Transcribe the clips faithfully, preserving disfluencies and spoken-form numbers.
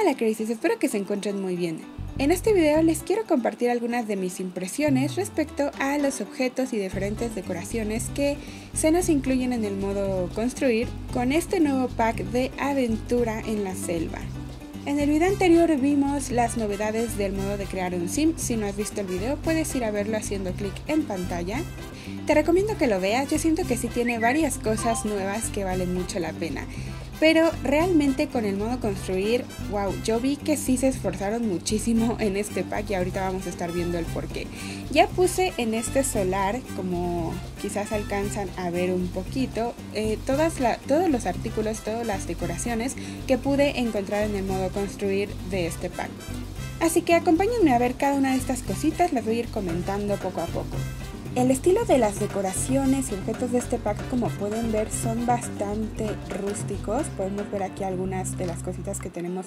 Hola Crazies, espero que se encuentren muy bien. En este video les quiero compartir algunas de mis impresiones respecto a los objetos y diferentes decoraciones que se nos incluyen en el modo construir con este nuevo pack de aventura en la selva. En el video anterior vimos las novedades del modo de crear un sim. Si no has visto el video puedes ir a verlo haciendo clic en pantalla. Te recomiendo que lo veas, yo siento que sí tiene varias cosas nuevas que valen mucho la pena. Pero realmente con el modo construir, wow, yo vi que sí se esforzaron muchísimo en este pack y ahorita vamos a estar viendo el porqué. Ya puse en este solar, como quizás alcanzan a ver un poquito, eh, todas la, todos los artículos, todas las decoraciones que pude encontrar en el modo construir de este pack. Así que acompáñenme a ver cada una de estas cositas, las voy a ir comentando poco a poco. El estilo de las decoraciones y objetos de este pack, como pueden ver, son bastante rústicos. Podemos ver aquí algunas de las cositas que tenemos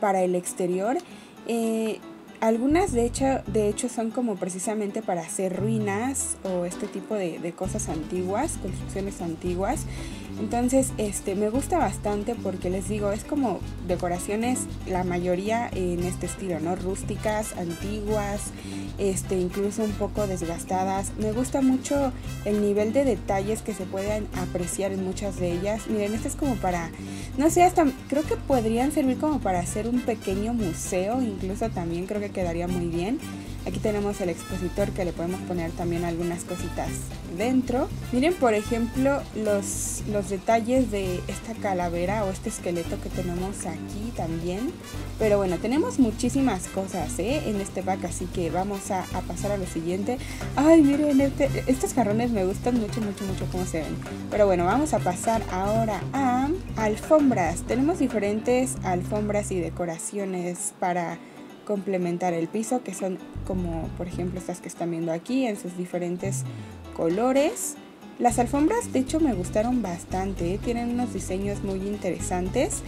para el exterior. Eh, algunas de hecho, de hecho son como precisamente para hacer ruinas o este tipo de, de cosas antiguas, construcciones antiguas. Entonces este, me gusta bastante porque les digo, es como decoraciones la mayoría en este estilo, ¿no? Rústicas, antiguas. Este, incluso un poco desgastadas. Me gusta mucho el nivel de detalles que se pueden apreciar en muchas de ellas. Miren, este es como para, no sé, hasta creo que podrían servir como para hacer un pequeño museo, incluso también creo que quedaría muy bien. Aquí tenemos el expositor que le podemos poner también algunas cositas dentro. Miren, por ejemplo, los, los detalles de esta calavera o este esqueleto que tenemos aquí también. Pero bueno, tenemos muchísimas cosas ¿eh? en este pack, así que vamos A, a pasar a lo siguiente. Ay, miren, este, estos jarrones me gustan mucho, mucho, mucho como se ven. Pero bueno, vamos a pasar ahora a alfombras. Tenemos diferentes alfombras y decoraciones para complementar el piso, que son como, por ejemplo, estas que están viendo aquí en sus diferentes colores. Las alfombras, de hecho, me gustaron bastante, ¿eh? Tienen unos diseños muy interesantes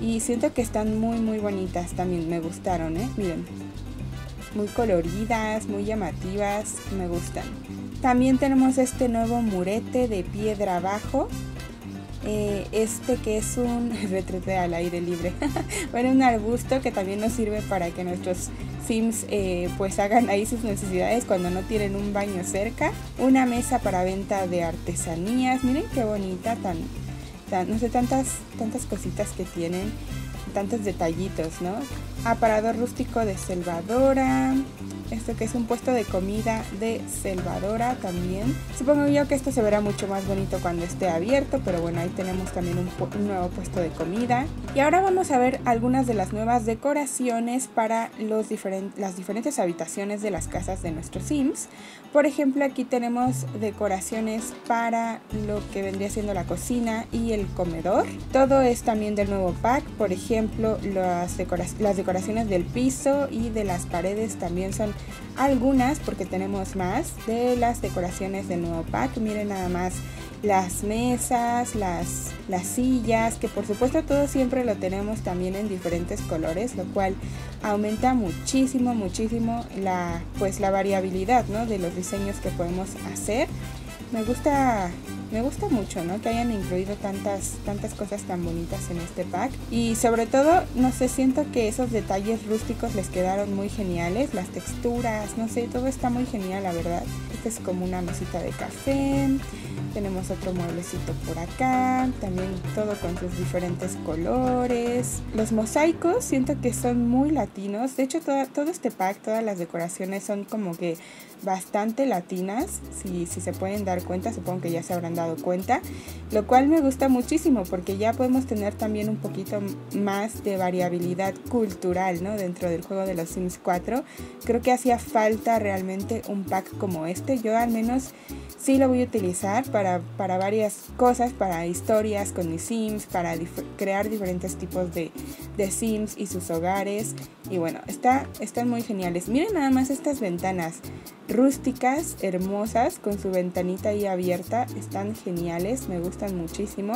y siento que están muy, muy bonitas también. Me gustaron, ¿eh? Miren. Muy coloridas, muy llamativas, me gustan. También tenemos este nuevo murete de piedra abajo. Eh, este que es un retrete al aire libre. Bueno, un arbusto que también nos sirve para que nuestros Sims eh, pues hagan ahí sus necesidades cuando no tienen un baño cerca. Una mesa para venta de artesanías. Miren qué bonita, tan, tan no sé, tantas, tantas cositas que tienen. Tantos detallitos, ¿no? Aparador rústico de Selvadora. Esto que es un puesto de comida de Selvadora también. Supongo yo que esto se verá mucho más bonito cuando esté abierto, pero bueno, ahí tenemos también un, un nuevo puesto de comida. Y ahora vamos a ver algunas de las nuevas decoraciones para los diferent- las diferentes habitaciones de las casas de nuestros Sims. Por ejemplo, aquí tenemos decoraciones para lo que vendría siendo la cocina y el comedor. Todo es también del nuevo pack. Por ejemplo, Las, decora las decoraciones del piso y de las paredes también son algunas, porque tenemos más de las decoraciones del nuevo pack. Miren nada más las mesas, las, las sillas, que por supuesto todo siempre lo tenemos también en diferentes colores, lo cual aumenta muchísimo, muchísimo la, pues, la variabilidad, ¿no? De los diseños que podemos hacer. Me gusta, me gusta mucho, ¿no? Que hayan incluido tantas, tantas cosas tan bonitas en este pack. Y sobre todo, no sé, siento que esos detalles rústicos les quedaron muy geniales. Las texturas, no sé, todo está muy genial, la verdad. Este es como una mesita de café. Tenemos otro mueblecito por acá. También todo con sus diferentes colores. Los mosaicos siento que son muy latinos. De hecho, todo, todo este pack, todas las decoraciones son como que bastante latinas. Si, si se pueden dar cuenta, supongo que ya se habrán dado cuenta, lo cual me gusta muchísimo porque ya podemos tener también un poquito más de variabilidad cultural, ¿no? Dentro del juego de los Sims cuatro. Creo que hacía falta realmente un pack como este. Yo al menos sí lo voy a utilizar para, para varias cosas, para historias con mis Sims, para dif crear diferentes tipos de, de Sims y sus hogares. Y bueno, está, están muy geniales. Miren nada más estas ventanas rústicas, hermosas, con su ventanita ahí abierta. Están geniales, me gustan muchísimo.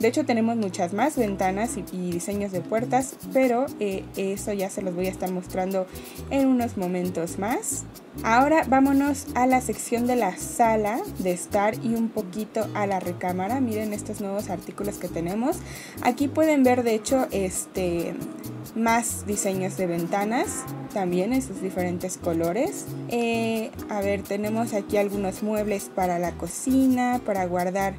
De hecho tenemos muchas más ventanas y, y diseños de puertas, pero eh, eso ya se los voy a estar mostrando en unos momentos más. Ahora vámonos a la sección de la sala de estar y un poquito a la recámara. Miren estos nuevos artículos que tenemos. Aquí pueden ver de hecho es este, más diseños de ventanas, también en sus diferentes colores. Eh, a ver, tenemos aquí algunos muebles para la cocina, para guardar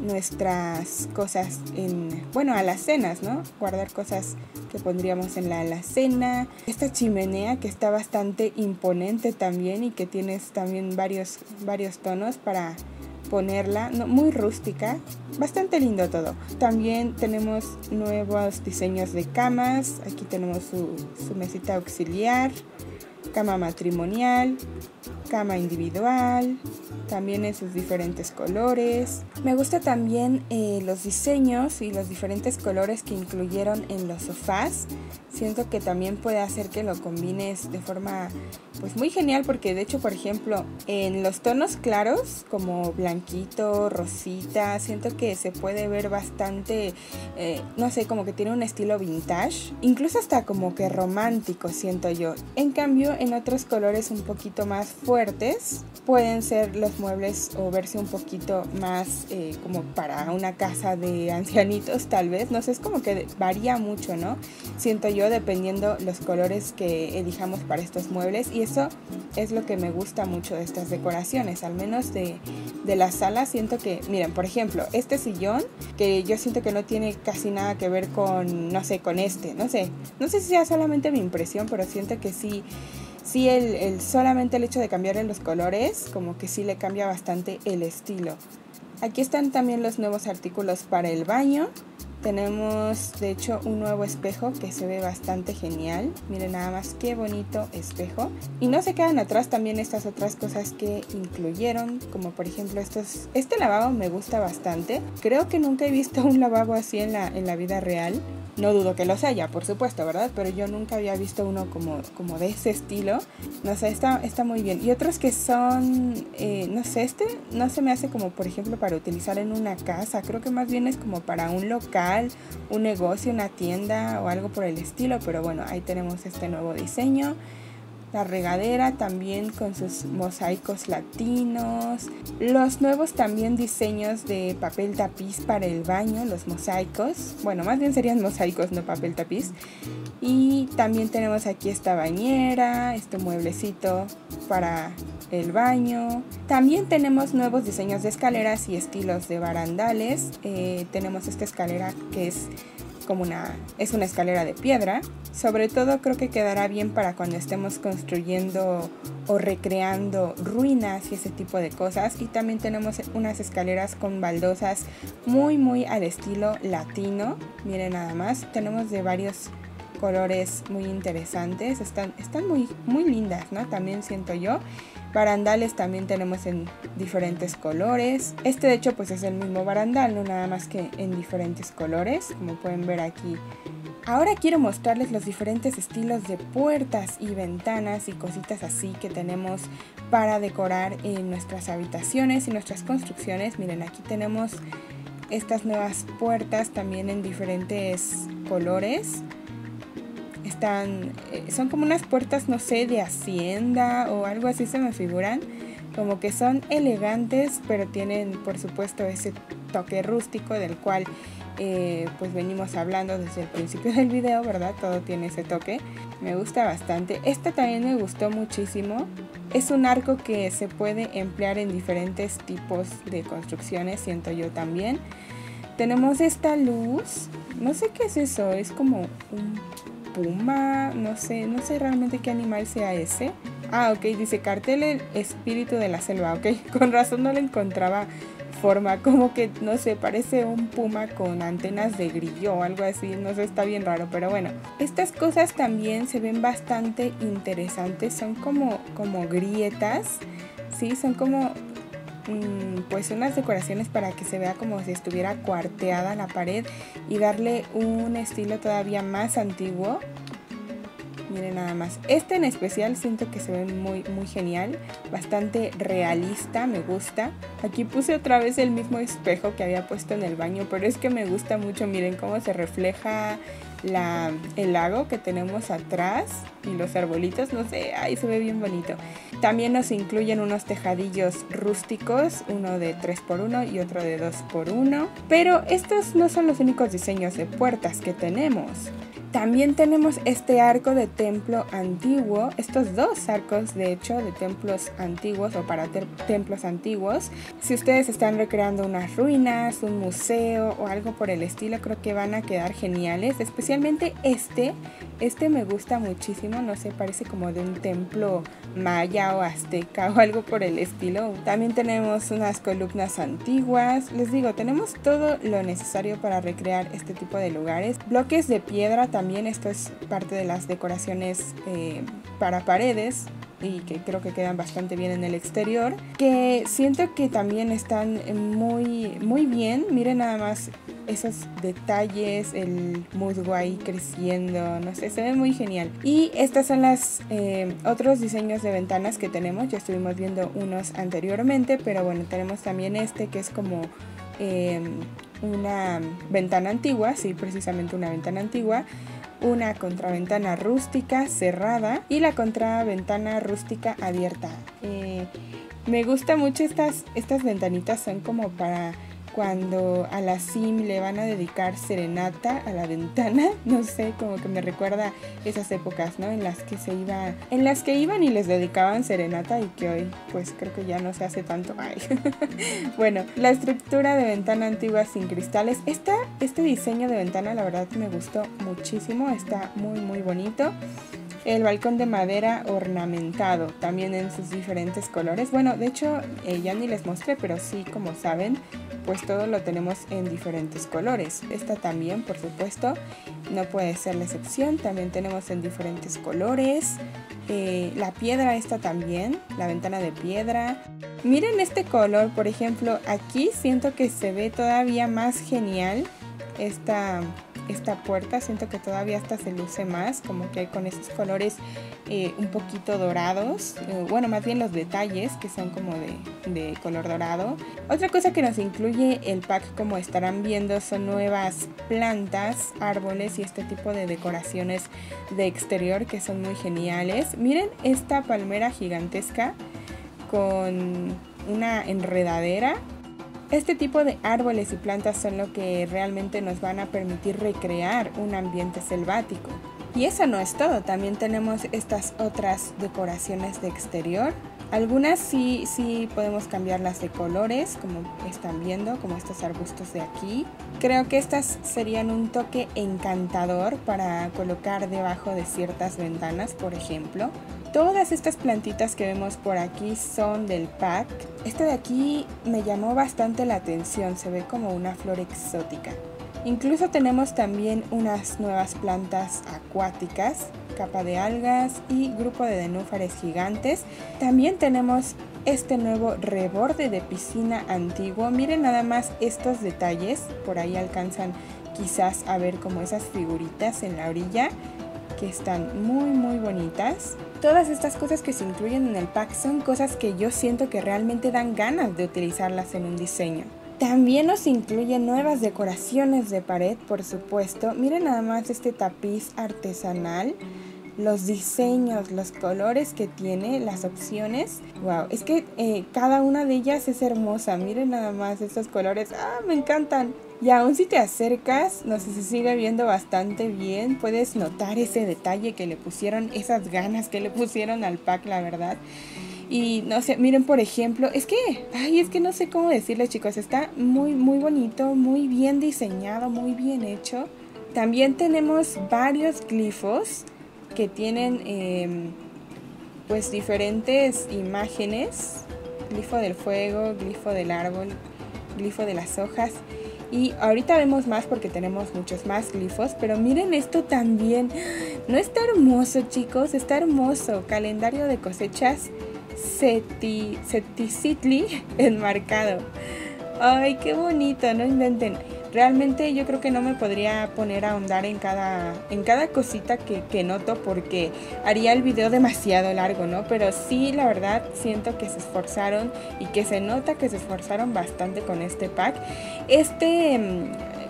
nuestras cosas en, bueno, alacenas, ¿no? Guardar cosas que pondríamos en la alacena. Esta chimenea que está bastante imponente también y que tienes también varios, varios tonos para ponerla, no, muy rústica, bastante lindo todo. También tenemos nuevos diseños de camas, aquí tenemos su, su mesita auxiliar, cama matrimonial, cama individual, también en sus diferentes colores. Me gusta también eh, los diseños y los diferentes colores que incluyeron en los sofás. Siento que también puede hacer que lo combines de forma pues muy genial, porque de hecho, por ejemplo, en los tonos claros como blanquito, rosita, siento que se puede ver bastante, eh, no sé, como que tiene un estilo vintage, incluso hasta como que romántico, siento yo. En cambio, en otros colores un poquito más fuertes pueden ser los muebles o verse un poquito más eh, como para una casa de ancianitos, tal vez, no sé, es como que varía mucho, ¿no? Siento yo, dependiendo los colores que elijamos para estos muebles, y eso es lo que me gusta mucho de estas decoraciones, al menos de, de la sala. Siento que, miren, por ejemplo, este sillón, que yo siento que no tiene casi nada que ver con, no sé, con este, no sé, no sé si sea solamente mi impresión, pero siento que sí. Sí, el, el, solamente el hecho de cambiarle los colores, como que sí le cambia bastante el estilo. Aquí están también los nuevos artículos para el baño. Tenemos, de hecho, un nuevo espejo que se ve bastante genial. Miren nada más qué bonito espejo. Y no se quedan atrás también estas otras cosas que incluyeron, como por ejemplo estos. Este lavabo me gusta bastante. Creo que nunca he visto un lavabo así en la, en la vida real. No dudo que los haya, por supuesto, ¿verdad? Pero yo nunca había visto uno como, como de ese estilo. No sé, está, está muy bien. Y otros que son, eh, no sé, este no se me hace como, por ejemplo, para utilizar en una casa. Creo que más bien es como para un local, un negocio, una tienda o algo por el estilo. Pero bueno, ahí tenemos este nuevo diseño. La regadera también con sus mosaicos latinos. Los nuevos también diseños de papel tapiz para el baño, los mosaicos. Bueno, más bien serían mosaicos, no papel tapiz. Y también tenemos aquí esta bañera, este mueblecito para el baño. También tenemos nuevos diseños de escaleras y estilos de barandales. Eh, tenemos esta escalera que es como una, es una escalera de piedra. Sobre todo creo que quedará bien para cuando estemos construyendo o recreando ruinas y ese tipo de cosas. Y también tenemos unas escaleras con baldosas muy muy al estilo latino. Miren nada más, tenemos de varios colores muy interesantes. Están, están muy, muy lindas, ¿no? También siento yo. Barandales también tenemos en diferentes colores. Este de hecho pues es el mismo barandal, no nada más que en diferentes colores, como pueden ver aquí. Ahora quiero mostrarles los diferentes estilos de puertas y ventanas y cositas así que tenemos para decorar en nuestras habitaciones y nuestras construcciones. Miren, aquí tenemos estas nuevas puertas también en diferentes colores. Están, son como unas puertas, no sé, de hacienda o algo así se me figuran. Como que son elegantes, pero tienen por supuesto ese toque rústico del cual eh, pues venimos hablando desde el principio del video, ¿verdad? Todo tiene ese toque. Me gusta bastante. Esta también me gustó muchísimo. Es un arco que se puede emplear en diferentes tipos de construcciones, siento yo también. Tenemos esta luz. No sé qué es eso, es como un puma, no sé, no sé realmente qué animal sea ese. Ah, ok, dice cartel el espíritu de la selva, ok, con razón no le encontraba forma, como que, no sé, parece un puma con antenas de grillo o algo así, no sé, está bien raro, pero bueno. Estas cosas también se ven bastante interesantes, son como, como grietas, sí, son como, pues unas decoraciones para que se vea como si estuviera cuarteada la pared y darle un estilo todavía más antiguo. Miren nada más, este en especial siento que se ve muy muy genial, bastante realista, me gusta. Aquí puse otra vez el mismo espejo que había puesto en el baño, pero es que me gusta mucho, miren cómo se refleja la, el lago que tenemos atrás y los arbolitos, no sé, ahí se ve bien bonito. También nos incluyen unos tejadillos rústicos, uno de tres por uno y otro de dos por uno. Pero estos no son los únicos diseños de puertas que tenemos. También tenemos este arco de templo antiguo, estos dos arcos de hecho de templos antiguos o para templos antiguos. Si ustedes están recreando unas ruinas, un museo o algo por el estilo, creo que van a quedar geniales. Especialmente este, este me gusta muchísimo, no sé, parece como de un templo maya o azteca o algo por el estilo. También tenemos unas columnas antiguas, les digo, tenemos todo lo necesario para recrear este tipo de lugares. Bloques de piedra también. También esto es parte de las decoraciones eh, para paredes y que creo que quedan bastante bien en el exterior. Que siento que también están muy, muy bien. Miren nada más esos detalles, el musgo ahí creciendo, no sé, se ve muy genial. Y estas son las eh, otros diseños de ventanas que tenemos. Ya estuvimos viendo unos anteriormente, pero bueno, tenemos también este que es como... Eh, una ventana antigua, sí, precisamente una ventana antigua, una contraventana rústica cerrada y la contraventana rústica abierta. Eh, me gusta mucho estas, estas ventanitas, son como para cuando a la Sim le van a dedicar serenata a la ventana, no sé, como que me recuerda esas épocas, ¿no? En las que se iba, en las que iban y les dedicaban serenata y que hoy, pues creo que ya no se hace tanto. Ay. Bueno, la estructura de ventana antigua sin cristales. Esta, este diseño de ventana, la verdad me gustó muchísimo, está muy muy bonito. El balcón de madera ornamentado, también en sus diferentes colores. Bueno, de hecho, eh, ya ni les mostré, pero sí, como saben, pues todo lo tenemos en diferentes colores. Esta también, por supuesto, no puede ser la excepción. También tenemos en diferentes colores. Eh, la piedra esta también, la ventana de piedra. Miren este color, por ejemplo, aquí siento que se ve todavía más genial esta... esta puerta, siento que todavía hasta se luce más, como que con esos colores eh, un poquito dorados, eh, bueno, más bien los detalles que son como de, de color dorado. Otra cosa que nos incluye el pack, como estarán viendo, son nuevas plantas, árboles y este tipo de decoraciones de exterior que son muy geniales. Miren esta palmera gigantesca con una enredadera. Este tipo de árboles y plantas son lo que realmente nos van a permitir recrear un ambiente selvático. Y eso no es todo, también tenemos estas otras decoraciones de exterior. Algunas sí, sí podemos cambiarlas de colores, como están viendo, como estos arbustos de aquí. Creo que estas serían un toque encantador para colocar debajo de ciertas ventanas, por ejemplo. Todas estas plantitas que vemos por aquí son del pack. Esta de aquí me llamó bastante la atención, se ve como una flor exótica. Incluso tenemos también unas nuevas plantas acuáticas, capa de algas y grupo de nenúfares gigantes. También tenemos este nuevo reborde de piscina antiguo. Miren nada más estos detalles, por ahí alcanzan quizás a ver como esas figuritas en la orilla, que están muy muy bonitas. Todas estas cosas que se incluyen en el pack son cosas que yo siento que realmente dan ganas de utilizarlas en un diseño. También nos incluyen nuevas decoraciones de pared, por supuesto. Miren nada más este tapiz artesanal, los diseños, los colores que tiene, las opciones. Wow, es que eh, cada una de ellas es hermosa. Miren nada más estos colores, ah, me encantan. Y aún si te acercas, no sé si sigue viendo bastante bien, puedes notar ese detalle que le pusieron, esas ganas que le pusieron al pack, la verdad. Y no sé, miren por ejemplo, es que, ay, es que no sé cómo decirles, chicos, está muy, muy bonito, muy bien diseñado, muy bien hecho. También tenemos varios glifos que tienen, eh, pues, diferentes imágenes. Glifo del fuego, glifo del árbol, glifo de las hojas. Y ahorita vemos más porque tenemos muchos más glifos, pero miren esto también. ¿No está hermoso, chicos? Está hermoso. Calendario de cosechas seti, seticitli enmarcado. Ay, qué bonito, no inventen. Realmente yo creo que no me podría poner a ahondar en cada, en cada cosita que, que noto porque haría el video demasiado largo, ¿no? Pero sí, la verdad, siento que se esforzaron y que se nota que se esforzaron bastante con este pack. Este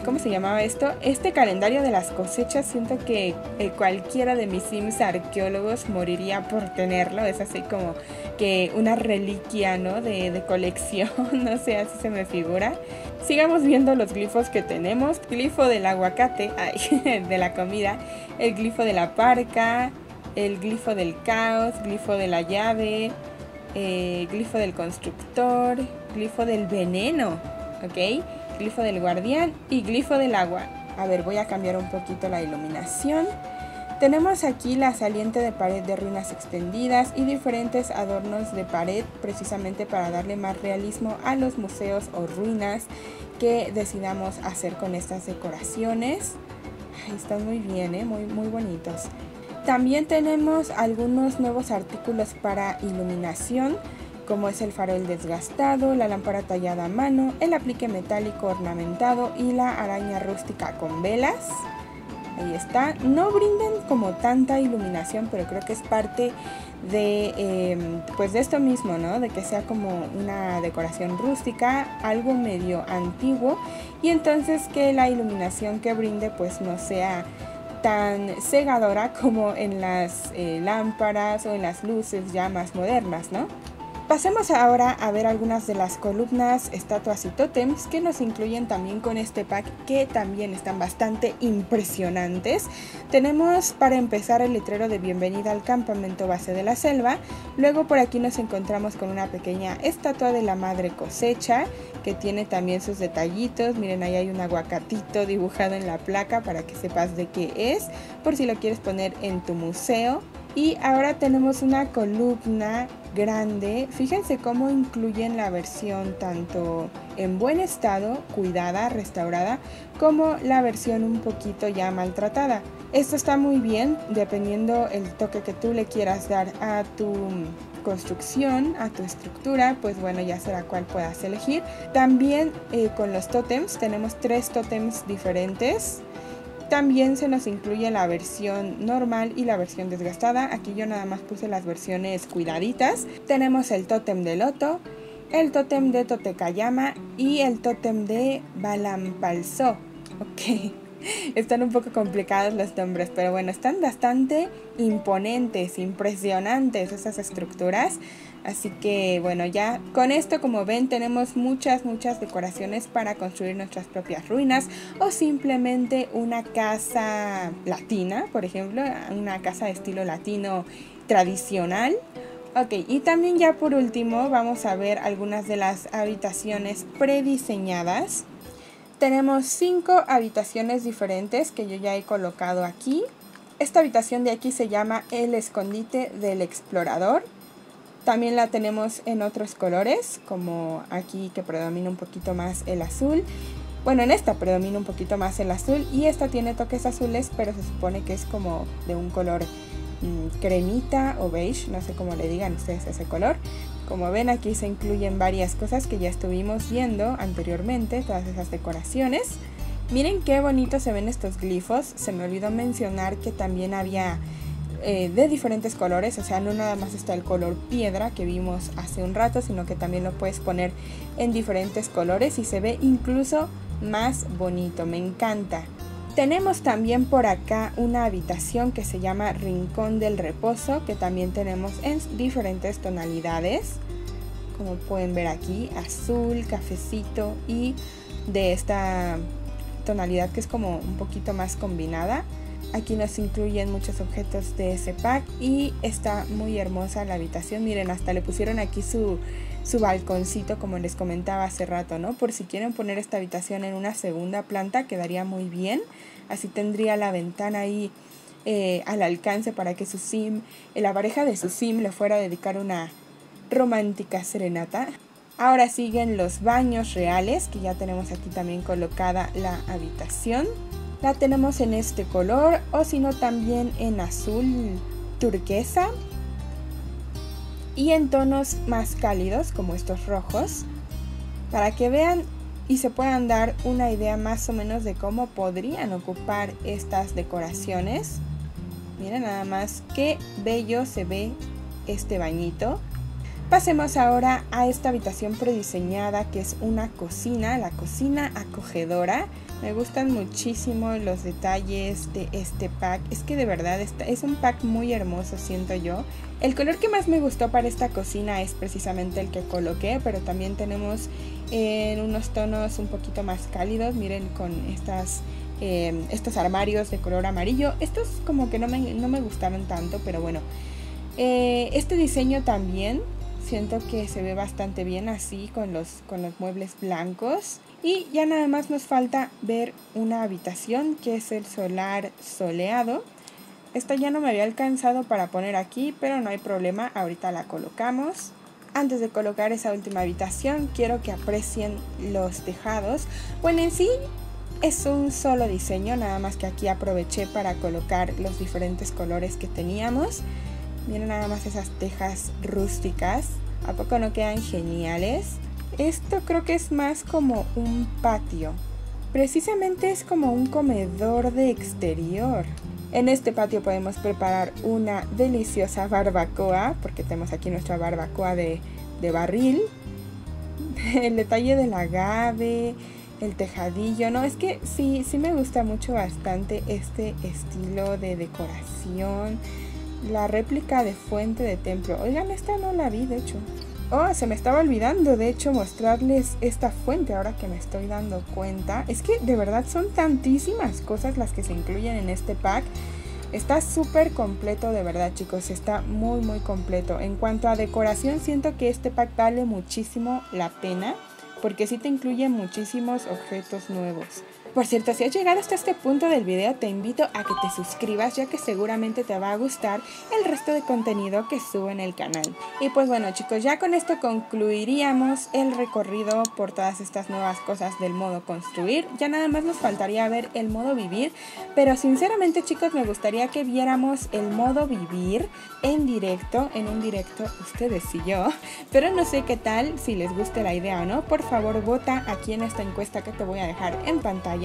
¿cómo se llamaba esto? Este calendario de las cosechas, siento que eh, cualquiera de mis Sims arqueólogos moriría por tenerlo. Es así como que una reliquia, ¿no? De, de colección, no sé, así se me figura. Sigamos viendo los glifos que tenemos. Glifo del aguacate, ay, de la comida, el glifo de la parca, el glifo del caos, glifo de la llave, eh, glifo del constructor, glifo del veneno, ¿ok? Glifo del guardián y glifo del agua. A ver, voy a cambiar un poquito la iluminación. Tenemos aquí la saliente de pared de ruinas extendidas y diferentes adornos de pared, precisamente para darle más realismo a los museos o ruinas que decidamos hacer con estas decoraciones. Ay, están muy bien, ¿eh? Muy, muy bonitos. También tenemos algunos nuevos artículos para iluminación, como es el farol desgastado, la lámpara tallada a mano, el aplique metálico ornamentado y la araña rústica con velas. Ahí está. No brindan como tanta iluminación, pero creo que es parte de, eh, pues de esto mismo, ¿no? De que sea como una decoración rústica, algo medio antiguo, y entonces que la iluminación que brinde pues no sea tan cegadora como en las eh, lámparas o en las luces ya más modernas, ¿no? Pasemos ahora a ver algunas de las columnas, estatuas y tótems que nos incluyen también con este pack, que también están bastante impresionantes. Tenemos para empezar el letrero de bienvenida al campamento base de la selva. Luego por aquí nos encontramos con una pequeña estatua de la madre cosecha, que tiene también sus detallitos. Miren, ahí hay un aguacatito dibujado en la placa para que sepas de qué es, por si lo quieres poner en tu museo. Y ahora tenemos una columna grande. Fíjense cómo incluyen la versión tanto en buen estado, cuidada, restaurada, como la versión un poquito ya maltratada. Esto está muy bien, dependiendo el toque que tú le quieras dar a tu construcción, a tu estructura, pues bueno, ya será cuál puedas elegir. También eh, con los tótems, tenemos tres tótems diferentes. También se nos incluye la versión normal y la versión desgastada. Aquí yo nada más puse las versiones cuidaditas. Tenemos el tótem de Loto, el tótem de Totecayama y el tótem de Balampalso. Ok, están un poco complicados los nombres, pero bueno, están bastante imponentes, impresionantes esas estructuras. Así que bueno, ya con esto, como ven, tenemos muchas, muchas decoraciones para construir nuestras propias ruinas o simplemente una casa latina, por ejemplo, una casa de estilo latino tradicional. Ok, y también ya por último vamos a ver algunas de las habitaciones prediseñadas. Tenemos cinco habitaciones diferentes que yo ya he colocado aquí. Esta habitación de aquí se llama el escondite del explorador. También la tenemos en otros colores, como aquí que predomina un poquito más el azul. Bueno, en esta predomina un poquito más el azul y esta tiene toques azules, pero se supone que es como de un color mmm, cremita o beige, no sé cómo le digan ustedes ese color. Como ven, aquí se incluyen varias cosas que ya estuvimos viendo anteriormente, todas esas decoraciones. Miren qué bonitos se ven estos glifos. Se me olvidó mencionar que también había Eh, de diferentes colores, o sea, no nada más está el color piedra que vimos hace un rato, sino que también lo puedes poner en diferentes colores y se ve incluso más bonito, me encanta. Tenemos también por acá una habitación que se llama Rincón del Reposo, que también tenemos en diferentes tonalidades, como pueden ver aquí, azul, cafecito y de esta tonalidad que es como un poquito más combinada. Aquí nos incluyen muchos objetos de ese pack y está muy hermosa la habitación. Miren, hasta le pusieron aquí su, su balconcito, como les comentaba hace rato, ¿no? Por si quieren poner esta habitación en una segunda planta, quedaría muy bien. Así tendría la ventana ahí eh, al alcance para que su sim, la pareja de su sim, le fuera a dedicar una romántica serenata. Ahora siguen los baños reales, que ya tenemos aquí también colocada la habitación. La tenemos en este color, o si no también en azul turquesa y en tonos más cálidos como estos rojos, para que vean y se puedan dar una idea más o menos de cómo podrían ocupar estas decoraciones. Miren nada más qué bello se ve este bañito. Pasemos ahora a esta habitación prediseñada que es una cocina, la cocina acogedora. Me gustan muchísimo los detalles de este pack, es que de verdad es un pack muy hermoso, siento yo. El color que más me gustó para esta cocina es precisamente el que coloqué, pero también tenemos en eh, unos tonos un poquito más cálidos, miren, con estas... Eh, estos armarios de color amarillo. Estos como que no me, no me gustaron tanto, pero bueno, eh, este diseño también siento que se ve bastante bien así con los, con los muebles blancos. Y ya nada más nos falta ver una habitación que es el solar soleado. Esta ya no me había alcanzado para poner aquí, pero no hay problema, ahorita la colocamos. Antes de colocar esa última habitación, quiero que aprecien los tejados. Bueno, en sí es un solo diseño, nada más que aquí aproveché para colocar los diferentes colores que teníamos. Miren nada más esas tejas rústicas, ¿a poco no quedan geniales? Esto creo que es más como un patio, precisamente es como un comedor de exterior. En este patio podemos preparar una deliciosa barbacoa, porque tenemos aquí nuestra barbacoa de, de barril. El detalle del agave, el tejadillo, no, es que sí, sí me gusta mucho bastante este estilo de decoración. La réplica de fuente de templo, oigan, esta no la vi de hecho. Oh, se me estaba olvidando de hecho mostrarles esta fuente ahora que me estoy dando cuenta. Es que de verdad son tantísimas cosas las que se incluyen en este pack. Está súper completo de verdad, chicos, está muy muy completo. En cuanto a decoración, siento que este pack vale muchísimo la pena, porque sí te incluye muchísimos objetos nuevos. Por cierto, si has llegado hasta este punto del video, te invito a que te suscribas, ya que seguramente te va a gustar el resto de contenido que subo en el canal. Y pues bueno, chicos, ya con esto concluiríamos el recorrido por todas estas nuevas cosas del modo construir. Ya nada más nos faltaría ver el modo vivir, pero sinceramente, chicos, me gustaría que viéramos el modo vivir en directo, en un directo ustedes y yo. Pero no sé qué tal, si les guste la idea o no. Por favor, vota aquí en esta encuesta que te voy a dejar en pantalla.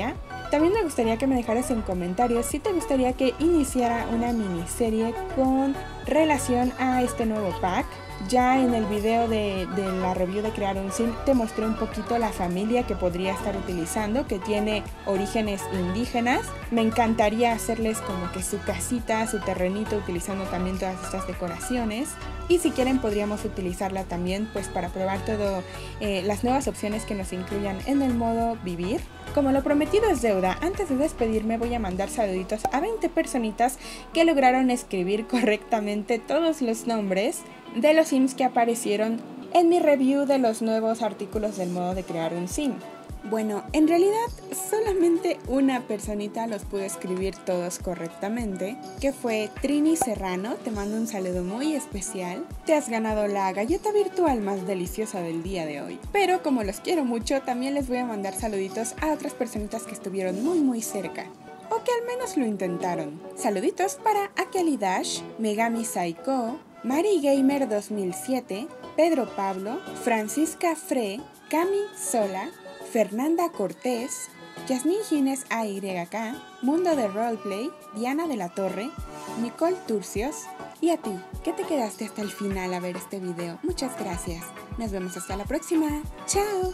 También me gustaría que me dejaras en comentarios si te gustaría que iniciara una miniserie con relación a este nuevo pack. Ya en el video de, de la review de crear un sim te mostré un poquito la familia que podría estar utilizando, que tiene orígenes indígenas. Me encantaría hacerles como que su casita, su terrenito, utilizando también todas estas decoraciones. Y si quieren podríamos utilizarla también pues para probar todo eh, las nuevas opciones que nos incluyan en el modo vivir. Como lo prometido es deuda, antes de despedirme voy a mandar saluditos a veinte personitas que lograron escribir correctamente todos los nombres de los Sims que aparecieron en mi review de los nuevos artículos del modo de crear un Sim. Bueno, en realidad solamente una personita los pudo escribir todos correctamente, que fue Trini Serrano. Te mando un saludo muy especial. Te has ganado la galleta virtual más deliciosa del día de hoy. Pero como los quiero mucho, también les voy a mandar saluditos a otras personitas que estuvieron muy muy cerca, o que al menos lo intentaron. Saluditos para Akeli Dash, Megami Saiko, MariGamer dos mil siete, Pedro Pablo, Francisca Fre, Kami Sola, Fernanda Cortés, Yasmín Gines A Y K, Mundo de Roleplay, Diana de la Torre, Nicole Turcios y a ti, que te quedaste hasta el final a ver este video. Muchas gracias. Nos vemos hasta la próxima. ¡Chao!